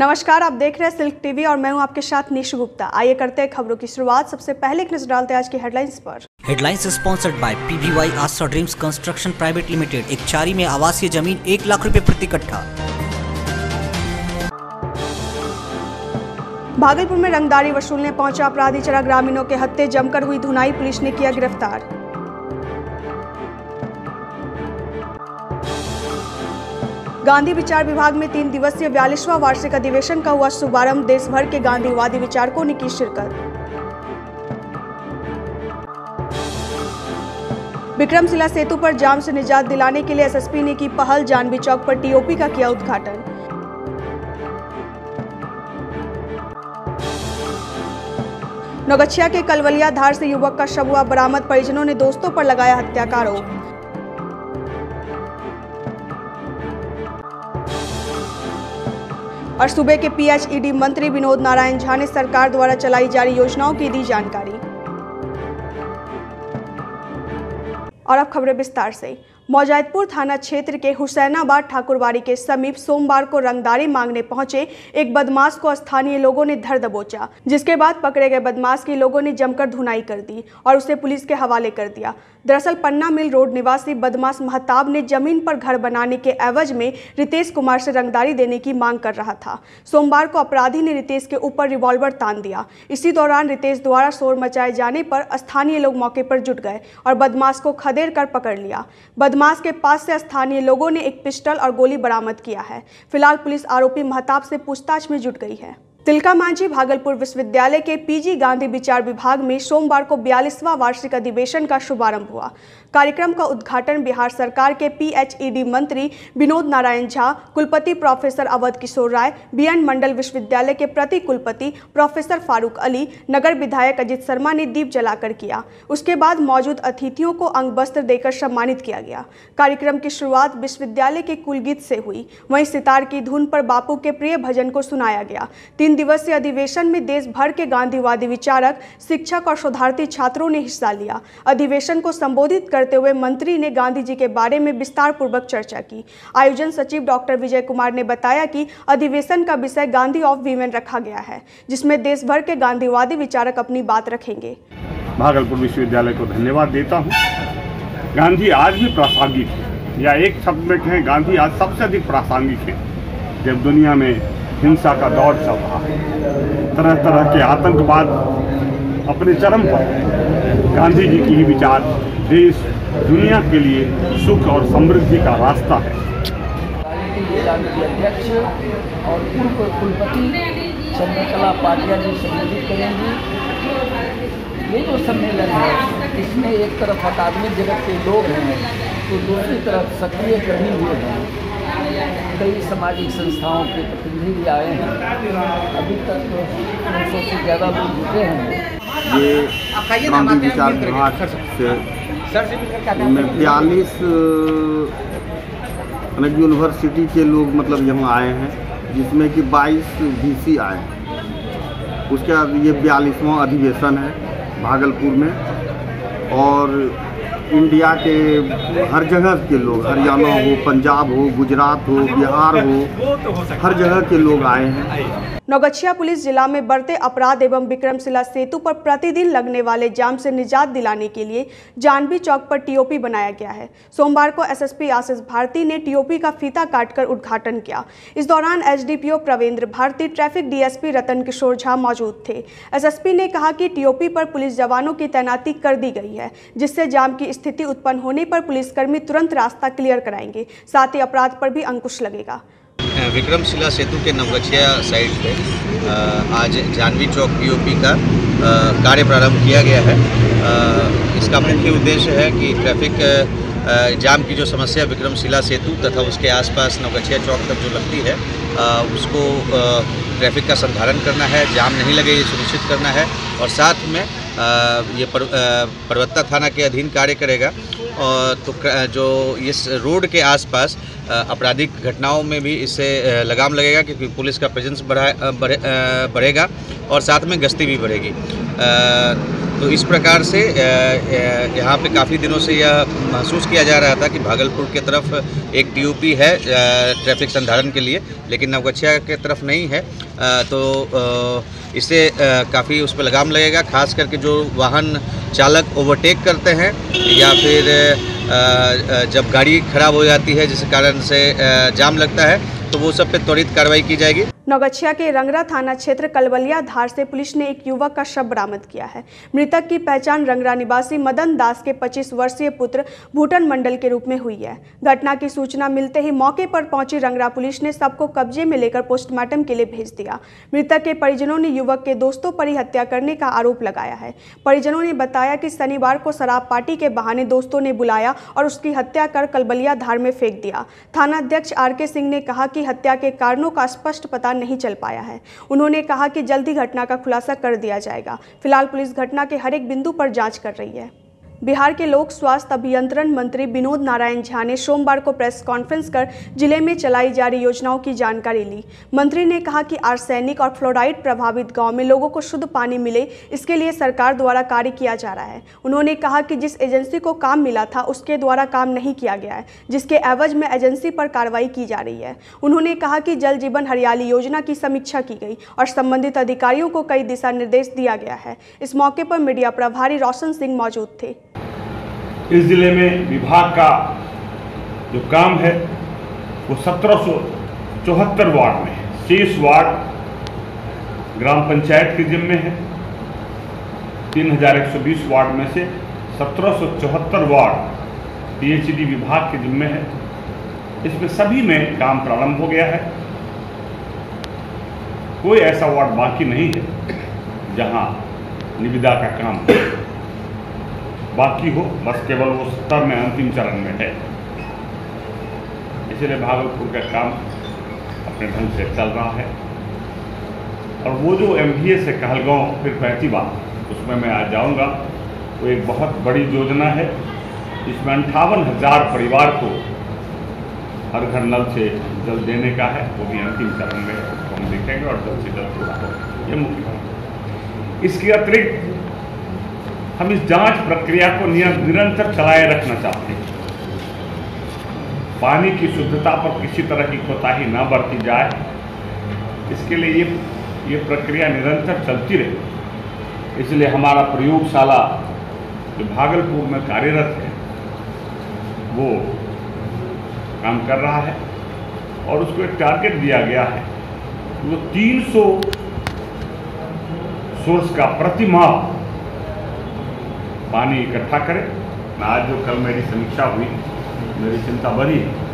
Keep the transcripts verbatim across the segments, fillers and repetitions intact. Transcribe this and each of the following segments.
नमस्कार, आप देख रहे हैं सिल्क टीवी और मैं हूं आपके साथ निशु गुप्ता। आइए करते हैं खबरों की शुरुआत। सबसे पहले एक नजर डालते हैं आज की हेडलाइंस पर। Headlines sponsored by PBY Asha dreams construction private limited. एक चारी में आवासीय जमीन एक लाख रुपए प्रति कट्ठा। भागलपुर में रंगदारी वसूलने पहुंचा अपराधी चढ़ा ग्रामीणों के हत्थे, जमकर हुई धुनाई, पुलिस ने किया गिरफ्तार। गांधी विचार विभाग में तीन दिवसीय बयालीसवां वार्षिक अधिवेशन का हुआ शुभारंभ, देश भर के गांधीवादी विचारकों ने की शिरकत। विक्रमशिला सेतु पर जाम से निजात दिलाने के लिए एसएसपी ने की पहल, जानवी चौक पर टीओपी का किया उद्घाटन। नौगछिया के कलवलिया धार से युवक का शव हुआ बरामद, परिजनों ने दोस्तों पर लगाया हत्या का आरोप। और सूबे के पीएचईडी मंत्री विनोद नारायण झा ने सरकार द्वारा चलाई जा रही योजनाओं की दी जानकारी। और अब खबरें विस्तार से। मौजादपुर थाना क्षेत्र के हुसैनाबाद ठाकुरबाड़ी के समीप सोमवार को रंगदारी मांगने पहुंचे एक बदमाश को स्थानीय लोगों ने धर दबोचा, जिसके बाद पकड़े गए बदमाश की लोगों ने जमकर धुनाई कर दी और उसे पुलिस के हवाले कर दिया। दरअसल पन्ना मिल रोड निवासी बदमाश महताब ने जमीन पर घर बनाने के एवज में रितेश कुमार से रंगदारी देने की मांग कर रहा था। सोमवार को अपराधी ने रितेश के ऊपर रिवॉल्वर तान दिया। इसी दौरान रितेश द्वारा शोर मचाए जाने पर स्थानीय लोग मौके पर जुट गए और बदमाश को खदेड़ कर पकड़ लिया। बदमाश के पास से स्थानीय लोगों ने एक पिस्टल और गोली बरामद किया है। फिलहाल पुलिस आरोपी महताब से पूछताछ में जुट गई है। तिलका मांझी भागलपुर विश्वविद्यालय के पीजी गांधी विचार विभाग में सोमवार को बयालीसवां वार्षिक अधिवेशन का शुभारंभ हुआ। कार्यक्रम का उद्घाटन बिहार सरकार के पीएचईडी मंत्री विनोद नारायण झा, कुलपति प्रोफेसर अवध किशोर राय, बीएन मंडल विश्वविद्यालय के प्रति कुलपति प्रोफेसर फारूक अली, नगर विधायक अजित शर्मा ने दीप जलाकर किया। उसके बाद मौजूद अतिथियों को अंग वस्त्र देकर सम्मानित किया गया। कार्यक्रम की शुरुआत विश्वविद्यालय के कुलगीत से हुई, वहीं सितार की धुन पर बापू के प्रिय भजन को सुनाया गया। तीन दिवसीय अधिवेशन में देश भर के गांधीवादी विचारक, शिक्षक और शोधार्थी छात्रों ने हिस्सा लिया। अधिवेशन को संबोधित करते हुए मंत्री ने गांधी जी के बारे में विस्तार पूर्वक चर्चा की। आयोजन सचिव डॉक्टर विजय कुमार ने बताया कि अधिवेशन का विषय गांधी ऑफ वीमेन रखा गया है, जिसमें देश भर के गांधीवादी विचारक अपनी बात रखेंगे। भागलपुर विश्वविद्यालय को धन्यवाद देता हूँ। गांधी आज भी प्रासंगिक है, या एक शब्द में कहें गांधी आज सबसे अधिक प्रासंगिक है। जब दुनिया में हिंसा का दौर चल रहा है, तरह तरह के आतंकवाद अपने चरम पर, गांधी जी की ही विचार देश दुनिया के लिए सुख और समृद्धि का रास्ता है। अध्यक्ष और पूर्व कुलपति चंद्रकला पाटिया जी संबोधित करेंगे। ये जो सम्मेलन है, इसमें एक तरफ अकादमिक जगत के लोग हैं तो दूसरी तरफ सक्रिय कर्मी हुए हैं। कई सामाजिक संस्थाओं के प्रतिनिधि भी आए हैं। अभी तक तीन सौ से ज़्यादा लोग जुटे हैं। ये गांधी विचार विभाग से बयालीस यूनिवर्सिटी के लोग मतलब यहाँ आए हैं, जिसमें कि बाईस बीसी आए हैं। उसके बाद ये बयालीसवां अधिवेशन है भागलपुर में, और इंडिया के हर जगह के लोग, हरियाणा हो, पंजाब हो, गुजरात हो, बिहार हो, हर जगह के लोग आए हैं। नौगछिया पुलिस जिला में बढ़ते अपराध एवं विक्रमशिला सेतु पर प्रतिदिन लगने वाले जाम से निजात दिलाने के लिए जानवी चौक पर टीओपी बनाया गया है। सोमवार को एसएसपी आशीष भारती ने टीओपी का फीता काटकर उद्घाटन किया। इस दौरान SDPO Pravendra Bharti, traffic DSP Ratan Kishore Jha मौजूद थे। एसएसपी ने कहा कि टीओपी पर पुलिस जवानों की तैनाती कर दी गई है, जिससे जाम की स्थिति उत्पन्न होने पर पुलिसकर्मी तुरंत रास्ता क्लियर कराएंगे, साथ ही अपराध पर भी अंकुश लगेगा। विक्रमशिला सेतु के नवगछिया साइड पे आज जानवी चौक पीओपी का कार्य प्रारंभ किया गया है। इसका मुख्य उद्देश्य है कि ट्रैफिक जाम की जो समस्या विक्रमशिला सेतु तथा उसके आसपास नवगछिया चौक तक जो लगती है, उसको ट्रैफिक का संधारण करना है, जाम नहीं लगे ये सुनिश्चित करना है, और साथ में ये परवत्ता थाना के अधीन कार्य करेगा। और तो जो इस रोड के आसपास आपराधिक घटनाओं में भी इससे लगाम लगेगा, क्योंकि पुलिस का प्रेजेंस बढ़ा बढ़े, बढ़ेगा और साथ में गश्ती भी बढ़ेगी। तो इस प्रकार से यहाँ पे काफ़ी दिनों से यह महसूस किया जा रहा था कि भागलपुर के तरफ एक टीओपी है ट्रैफिक संधारण के लिए, लेकिन नवगछिया के तरफ नहीं है। तो इससे काफ़ी उस पर लगाम लगेगा, खास करके जो वाहन चालक ओवरटेक करते हैं या फिर जब गाड़ी खराब हो जाती है जिस कारण से जाम लगता है, तो वो सब पे त्वरित कार्रवाई की जाएगी। नवगछिया के रंगरा थाना क्षेत्र कलवलिया धार से पुलिस ने एक युवक का शव बरामद किया है। मृतक की पहचान रंगरा निवासी मदन दास के पच्चीस वर्षीय पुत्र भूटन मंडल के रूप में हुई है। घटना की सूचना मिलते ही मौके पर पहुंची रंगरा पुलिस ने सबको कब्जे में लेकर पोस्टमार्टम के लिए भेज दिया। मृतक के परिजनों ने युवक के दोस्तों पर ही हत्या करने का आरोप लगाया है। परिजनों ने बताया कि शनिवार को शराब पार्टी के बहाने दोस्तों ने बुलाया और उसकी हत्या कर कलबलिया धार में फेंक दिया। थाना अध्यक्ष आर के सिंह ने कहा कि हत्या के कारणों का स्पष्ट पता नहीं चल पाया है। उन्होंने कहा कि जल्द ही घटना का खुलासा कर दिया जाएगा। फिलहाल पुलिस घटना के हर एक बिंदु पर जांच कर रही है। बिहार के लोक स्वास्थ्य अभियंत्रण मंत्री विनोद नारायण झा ने सोमवार को प्रेस कॉन्फ्रेंस कर जिले में चलाई जा रही योजनाओं की जानकारी ली। मंत्री ने कहा कि आर्सेनिक और फ्लोराइड प्रभावित गांव में लोगों को शुद्ध पानी मिले, इसके लिए सरकार द्वारा कार्य किया जा रहा है। उन्होंने कहा कि जिस एजेंसी को काम मिला था उसके द्वारा काम नहीं किया गया है, जिसके एवज में एजेंसी पर कार्रवाई की जा रही है। उन्होंने कहा कि जल जीवन हरियाली योजना की समीक्षा की गई और संबंधित अधिकारियों को कई दिशा निर्देश दिया गया है। इस मौके पर मीडिया प्रभारी रौशन सिंह मौजूद थे। इस ज़िले में विभाग का जो काम है वो सत्रह सौ चौहत्तर वार्ड में है। तीस वार्ड ग्राम पंचायत के जिम्मे है। तीन हजार एक सौ बीस वार्ड में से सत्रह सौ चौहत्तर वार्ड पीएचडी विभाग के जिम्मे है। इसमें सभी में काम प्रारंभ हो गया है। कोई ऐसा वार्ड बाकी नहीं है जहां निविदा का काम बाकी हो, बस केवल वो सत्तर में अंतिम चरण में है। इसलिए भागलपुर का काम अपने ढंग से चल रहा है। और वो जो एमबीए से कहलगांव फिर पैंती बात, उसमें मैं आज जाऊंगा। वो एक बहुत बड़ी योजना है। इसमें अंठावन हजार परिवार को हर घर नल से जल देने का है। वो भी अंतिम चरण में उसको हम देखेंगे और जल्द से जल्द पूरा होगा, ये मुख्य बात। इसके अतिरिक्त हम इस जांच प्रक्रिया को निरंतर चलाए रखना चाहते हैं। पानी की शुद्धता पर किसी तरह की कोताही ना बरती जाए, इसके लिए ये ये प्रक्रिया निरंतर चलती रहे। इसलिए हमारा प्रयोगशाला जो भागलपुर में कार्यरत है वो काम कर रहा है और उसको एक टारगेट दिया गया है। वो तीन सौ सोर्स का प्रतिमाह पानी इकट्ठा करें। आज जो कल मेरी समीक्षा हुई, मेरी चिंता बनी है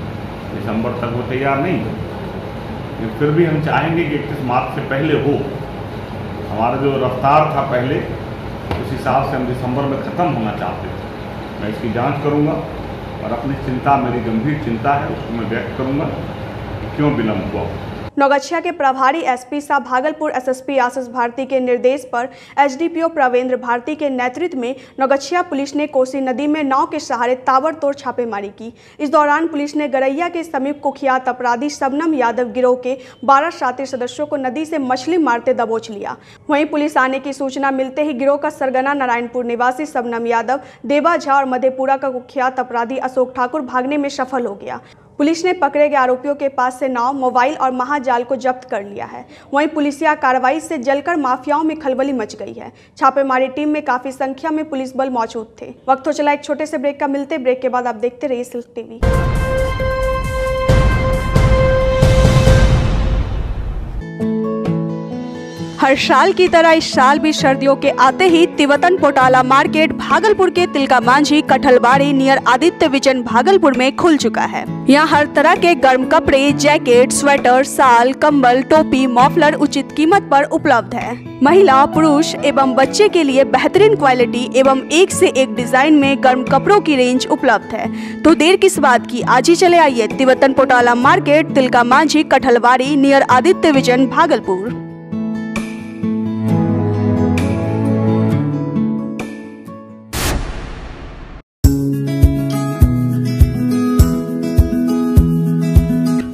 दिसंबर तक वो तैयार नहीं। फिर भी हम चाहेंगे कि इकतीस मार्च से पहले हो। हमारा जो रफ्तार था पहले, उस हिसाब से हम दिसंबर में ख़त्म होना चाहते थे। मैं इसकी जांच करूंगा और अपनी चिंता, मेरी गंभीर चिंता है, उसको मैं व्यक्त करूंगा कि क्यों विलम्ब हुआ। नवगछिया के प्रभारी एसपी साहब भागलपुर एसएसपी आशीष भारती के निर्देश पर एसडीपीओ प्रवेंद्र भारती के नेतृत्व में नवगछिया पुलिस ने कोसी नदी में नाव के सहारे ताबड़तोड़ छापेमारी की। इस दौरान पुलिस ने गरैया के समीप कुख्यात अपराधी सबनम यादव गिरोह के बारह शातिर सदस्यों को नदी से मछली मारते दबोच लिया। वहीं पुलिस आने की सूचना मिलते ही गिरोह का सरगना नारायणपुर निवासी सबनम यादव, देवा झा और मधेपुरा का कुख्यात अपराधी अशोक ठाकुर भागने में सफल हो गया। पुलिस ने पकड़े गए आरोपियों के पास से नाव, मोबाइल और महाजाल को जब्त कर लिया है। वहीं पुलिसिया कार्रवाई से जलकर माफियाओं में खलबली मच गई है। छापेमारी टीम में काफी संख्या में पुलिस बल मौजूद थे। वक्त हो चला एक छोटे से ब्रेक का, मिलते ब्रेक के बाद आप देखते रहिए सिल्क टीवी। हर साल की तरह इस साल भी सर्दियों के आते ही तिवतन पोटाला मार्केट भागलपुर के तिलका मांझी कटहलबाड़ी नियर आदित्य विजन भागलपुर में खुल चुका है। यहाँ हर तरह के गर्म कपड़े, जैकेट, स्वेटर, शाल, कंबल, टोपी, मफलर उचित कीमत पर उपलब्ध है। महिला, पुरुष एवं बच्चे के लिए बेहतरीन क्वालिटी एवं एक से एक डिजाइन में गर्म कपड़ों की रेंज उपलब्ध है। तो देर किस बात की, आज ही चले आइए Tibetan Potala market Tilka Manjhi Kathalbari near Aditya vision Bhagalpur.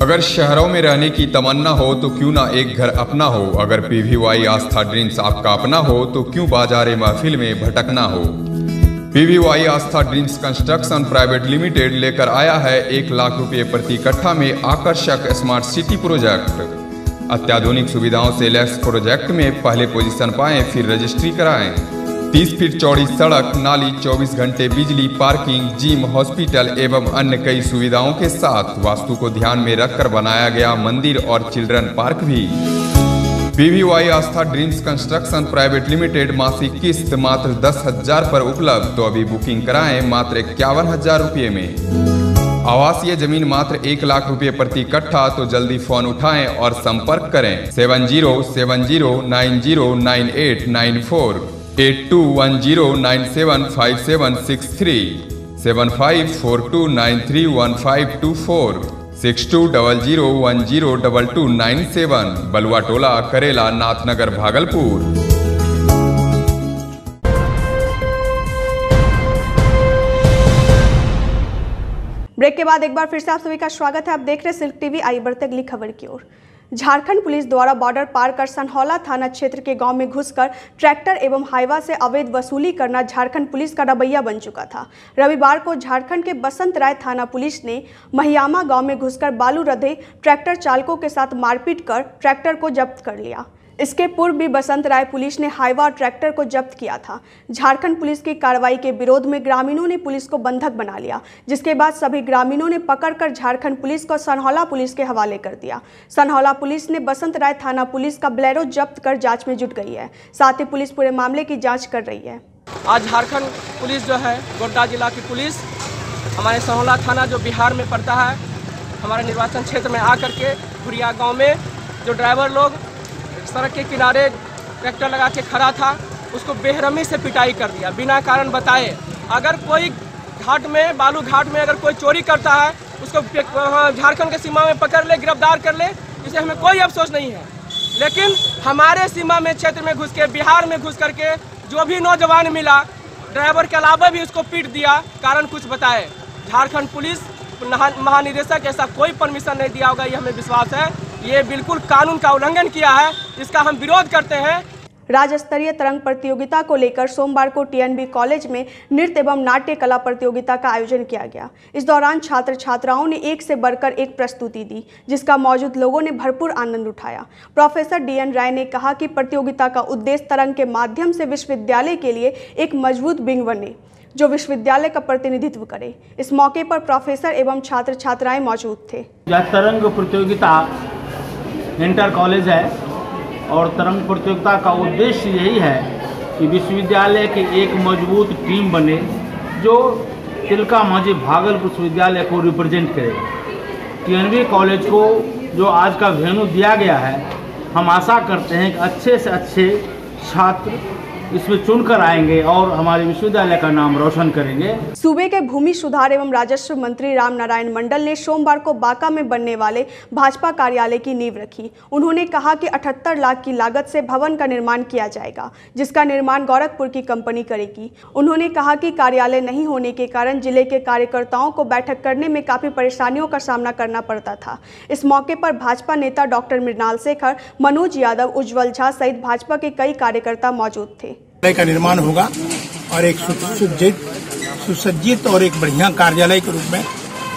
अगर शहरों में रहने की तमन्ना हो तो क्यों ना एक घर अपना हो, अगर पीवीवाई आस्था ड्रीम्स आपका अपना हो तो क्यों बाजारे महफिल में भटकना हो। PVY Aastha dreams construction private limited लेकर आया है एक लाख रुपए प्रति कट्ठा में आकर्षक स्मार्ट सिटी प्रोजेक्ट। अत्याधुनिक सुविधाओं से लैस प्रोजेक्ट में पहले पोजीशन पाएं फिर रजिस्ट्री कराएं। तीस फीट चौड़ी सड़क, नाली, चौबीस घंटे बिजली, पार्किंग, जिम, हॉस्पिटल एवं अन्य कई सुविधाओं के साथ वास्तु को ध्यान में रखकर बनाया गया मंदिर और चिल्ड्रन पार्क भी। PVY Aastha dreams construction private limited मासिक किस्त मात्र दस हजार पर उपलब्ध, तो अभी बुकिंग कराएं मात्र इक्यावन हजार रुपये में। आवासीय जमीन मात्र एक लाख रुपए प्रति कट्ठा, तो जल्दी फोन उठाएं और संपर्क करें seven zero seven zero nine zero nine eight nine four eight two one zero nine seven five seven six three, seven five four two nine three one five two four, six two double zero one zero double two nine seven, Balua Tola, करेला, Nathnagar, Bhagalpur. Break के बाद एक बार फिर से आप सभी का स्वागत है। आप देख रहे हैं सिल्क टीवी। आइए बढ़ते अगली खबर की ओर। झारखंड पुलिस द्वारा बॉर्डर पार कर सनहौला थाना क्षेत्र के गांव में घुसकर ट्रैक्टर एवं हाईवा से अवैध वसूली करना झारखंड पुलिस का रवैया बन चुका था। रविवार को झारखंड के बसंत राय थाना पुलिस ने महियामा गांव में घुसकर बालू रधे ट्रैक्टर चालकों के साथ मारपीट कर ट्रैक्टर को जब्त कर लिया। इसके पूर्व भी बसंत राय पुलिस ने हाईवा और ट्रैक्टर को जब्त किया था। झारखंड पुलिस की कार्रवाई के विरोध में ग्रामीणों ने पुलिस को बंधक बना लिया, जिसके बाद सभी ग्रामीणों ने पकड़कर झारखंड पुलिस को सनहौला पुलिस के हवाले कर दिया। सनहौला पुलिस ने बसंत राय थाना पुलिस का ब्लेरो जब्त कर जांच में जुट गई है। साथ ही पुलिस पूरे मामले की जाँच कर रही है। आज झारखंड पुलिस जो है, गोड्डा जिला की पुलिस, हमारे सनहौला थाना जो बिहार में पड़ता है, हमारे निर्वाचन क्षेत्र में आकर के भुरिया गाँव में जो ड्राइवर लोग सड़क के किनारे ट्रैक्टर लगा के खड़ा था, उसको बेरहमी से पिटाई कर दिया बिना कारण बताए। अगर कोई घाट में, बालू घाट में अगर कोई चोरी करता है, उसको झारखंड के सीमा में पकड़ ले, गिरफ्तार कर ले, इसे हमें कोई अफसोस नहीं है। लेकिन हमारे सीमा में क्षेत्र में घुस के, बिहार में घुस करके जो भी नौजवान मिला, ड्राइवर के अलावा भी उसको पीट दिया, कारण कुछ बताए। झारखंड पुलिस महानिदेशक ऐसा कोई परमिशन नहीं दिया होगा, ये हमें विश्वास है। ये बिल्कुल कानून का उल्लंघन किया है, इसका हम विरोध करते हैं। राज्य स्तरीय तरंग प्रतियोगिता को लेकर सोमवार को टीएनबी कॉलेज में नृत्य एवं नाट्य कला प्रतियोगिता का आयोजन किया गया। इस दौरान छात्र छात्राओं ने एक से बढ़कर एक प्रस्तुति दी, जिसका मौजूद लोगों ने भरपूर आनंद उठाया। प्रोफेसर डीएन राय ने कहा कि प्रतियोगिता का उद्देश्य तरंग के माध्यम से विश्वविद्यालय के लिए एक मजबूत विंग बने जो विश्वविद्यालय का प्रतिनिधित्व करे। इस मौके पर प्रोफेसर एवं छात्र छात्राएं मौजूद थे। तरंग प्रतियोगिता इंटर कॉलेज है और तरंग प्रतियोगिता का उद्देश्य यही है कि विश्वविद्यालय की एक मजबूत टीम बने जो तिलका मांझी भागलपुर विश्वविद्यालय को रिप्रेजेंट करे। टीएनबी कॉलेज को जो आज का वेन्यू दिया गया है, हम आशा करते हैं कि अच्छे से अच्छे छात्र इसमें चुनकर आएंगे और हमारे विश्वविद्यालय का नाम रोशन करेंगे। सूबे के भूमि सुधार एवं राजस्व मंत्री राम नारायण मंडल ने सोमवार को बांका में बनने वाले भाजपा कार्यालय की नींव रखी। उन्होंने कहा कि अठहत्तर लाख की लागत से भवन का निर्माण किया जाएगा, जिसका निर्माण गोरखपुर की कंपनी करेगी। उन्होंने कहा कि कार्यालय नहीं होने के कारण जिले के कार्यकर्ताओं को बैठक करने में काफी परेशानियों का सामना करना पड़ता था। इस मौके पर भाजपा नेता डॉक्टर मृणाल शेखर, मनोज यादव, उज्ज्वल झा सहित भाजपा के कई कार्यकर्ता मौजूद थे। का निर्माण होगा और एक सुसज्जित सुसज्जित और एक बढ़िया कार्यालय के रूप में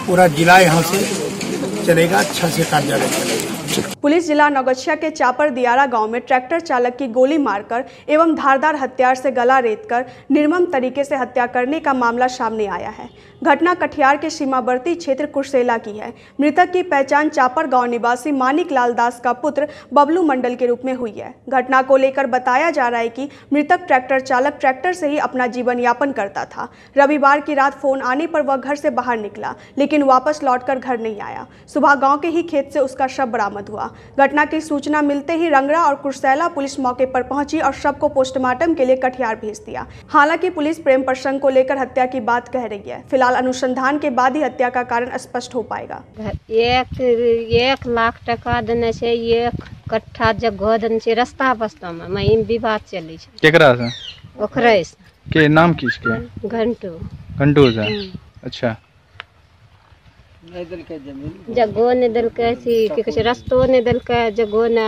पूरा जिला यहाँ से चलेगा, अच्छा से कार्यालय चलेगा। पुलिस जिला नौगछिया के चापर दियारा गांव में ट्रैक्टर चालक की गोली मारकर एवं धारदार हथियार से गला रेतकर निर्मम तरीके से हत्या करने का मामला सामने आया है। घटना कटिहार के सीमावर्ती क्षेत्र कुर्सेला की है। मृतक की पहचान चापर गांव निवासी मानिक लाल दास का पुत्र बबलू मंडल के रूप में हुई है। घटना को लेकर बताया जा रहा है कि मृतक ट्रैक्टर चालक ट्रैक्टर से ही अपना जीवन यापन करता था। रविवार की रात फोन आने पर वह घर से बाहर निकला, लेकिन वापस लौटकर घर नहीं आया। सुबह गाँव के ही खेत से उसका शव बरामद हुआ। घटना की सूचना मिलते ही रंगरा और कुर्सेला पुलिस मौके पर पहुंची और शव को पोस्टमार्टम के लिए कटिहार भेज दिया। हालांकि पुलिस प्रेम प्रसंग को लेकर हत्या की बात कह रही है। फिलहाल अनुसंधान के बाद ही हत्या का कारण स्पष्ट हो पाएगा। एक एक लाख टका देने से एक कट्ठा जगह देने से रास्ता बस्ता में महीन विवाद चली छे। केकरा से? ओकरे से। के नाम किसके? घंटू। घंटू से। अच्छा, जगो ने दिलके ऐसी रस्तो ने दिलके जगो ने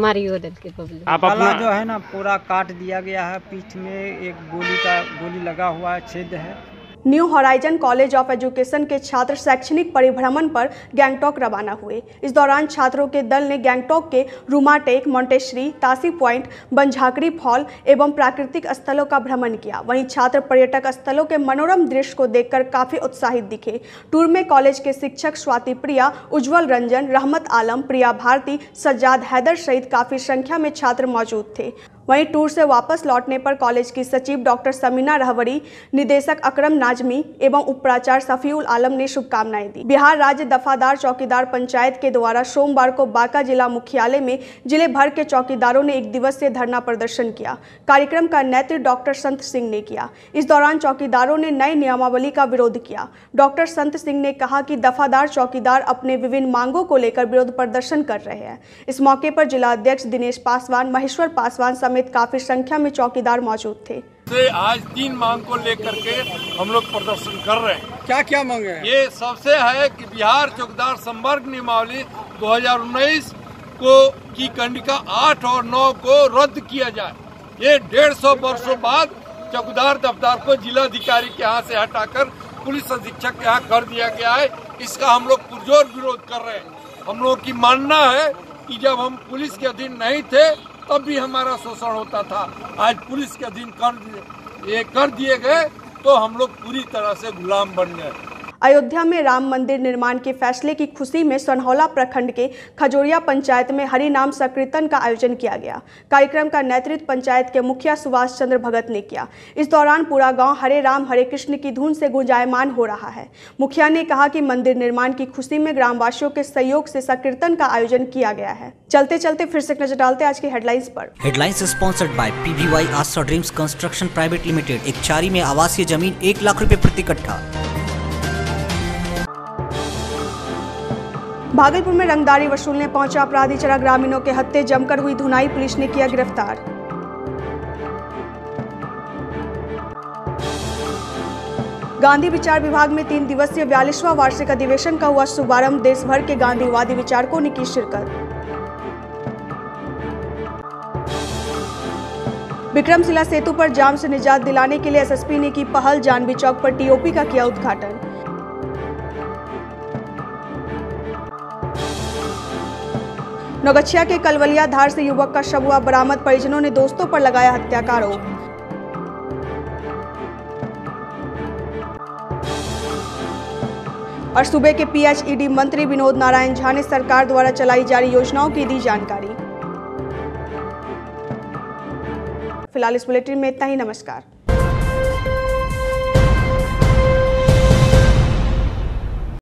मारियो दिलके पब्लिक। आप अपना जो है ना पूरा काट दिया गया है, पीठ में एक गोली का गोली लगा हुआ है, छेद है। New horizon college of education के छात्र शैक्षणिक परिभ्रमण पर गैंगटॉक रवाना हुए। इस दौरान छात्रों के दल ने गैंगटॉक के रूमाटेक, मोंटेश्री, तासी पॉइंट, बंझाकड़ी फॉल एवं प्राकृतिक स्थलों का भ्रमण किया। वहीं छात्र पर्यटक स्थलों के मनोरम दृश्य को देखकर काफ़ी उत्साहित दिखे। टूर में कॉलेज के शिक्षक स्वाति प्रिया, उज्ज्वल रंजन, रहमत आलम, प्रिया भारती, सज्जाद हैदर सहित काफ़ी संख्या में छात्र मौजूद थे। वहीं टूर से वापस लौटने पर कॉलेज की सचिव डॉक्टर समीना रहवरी, निदेशक अकरम नाजमी एवं उपप्राचार्य सफ़ीउल आलम ने शुभकामनाएं दी। बिहार राज्य दफादार चौकीदार पंचायत के द्वारा सोमवार को बांका जिला मुख्यालय में जिले भर के चौकीदारों ने एक दिवसीय धरना प्रदर्शन किया। कार्यक्रम का नेतृत्व डॉक्टर संत सिंह ने किया। इस दौरान चौकीदारों ने नई नियमावली का विरोध किया। डॉक्टर संत सिंह ने कहा कि दफादार चौकीदार अपने विभिन्न मांगों को लेकर विरोध प्रदर्शन कर रहे हैं। इस मौके पर जिलाध्यक्ष दिनेश पासवान, महेश्वर पासवान काफी संख्या में चौकीदार मौजूद थे। आज तीन मांग को लेकर के हम लोग प्रदर्शन कर रहे हैं। क्या क्या मांगे हैं? ये सबसे है कि बिहार चौकीदार संवर्ग नियमावली दो हज़ार उन्नीस को की कंडिका आठ और नौ को रद्द किया जाए। ये डेढ़ सौ वर्षों बाद चौकीदार दफ्तर को जिलाधिकारी के यहाँ से हटाकर पुलिस अधीक्षक के यहाँ कर दिया गया है। इसका हम लोग पुरजोर विरोध कर रहे हैं। हम लोगों की मानना है कि जब हम पुलिस के अधीन नहीं थे तब भी हमारा शोषण होता था। आज पुलिस के अधीन कर ये कर दिए गए तो हम लोग पूरी तरह से गुलाम बन गए। अयोध्या में राम मंदिर निर्माण के फैसले की खुशी में सनहौला प्रखंड के खजोरिया पंचायत में हरिनाम संकीर्तन का आयोजन किया गया। कार्यक्रम का नेतृत्व पंचायत के मुखिया सुभाष चंद्र भगत ने किया। इस दौरान पूरा गांव हरे राम हरे कृष्ण की धुन से गुंजायमान हो रहा है। मुखिया ने कहा कि मंदिर निर्माण की खुशी में ग्रामवासियों के सहयोग से संकीर्तन का आयोजन किया गया है। चलते चलते फिर से नजर डालते आज की हेडलाइंस पर। Headlines sponsored by PBY Aastha dreams construction private limited. एक चारी में आवासीय जमीन एक लाख रूपए प्रति कट्ठा। भागलपुर में रंगदारी वसूलने पहुंचा अपराधी चढ़ा ग्रामीणों के हत्थे, जमकर हुई धुनाई, पुलिस ने किया गिरफ्तार। गांधी विचार विभाग में तीन दिवसीय बयालीसवां वार्षिक अधिवेशन का हुआ शुभारंभ, देश भर के गांधीवादी विचारकों ने की शिरकत। विक्रमशिला सेतु पर जाम से निजात दिलाने के लिए एस एस पी ने की पहल, जानवी चौक पर टी ओ पी का किया उद्घाटन। नौगछिया के कलवलिया धार से युवक का शव हुआ बरामद, परिजनों ने दोस्तों पर लगाया हत्या का आरोप। और सूबे के पी एच ई डी मंत्री विनोद नारायण झा ने सरकार द्वारा चलाई जा रही योजनाओं की दी जानकारी। फिलहाल इस बुलेटिन में इतना ही। नमस्कार।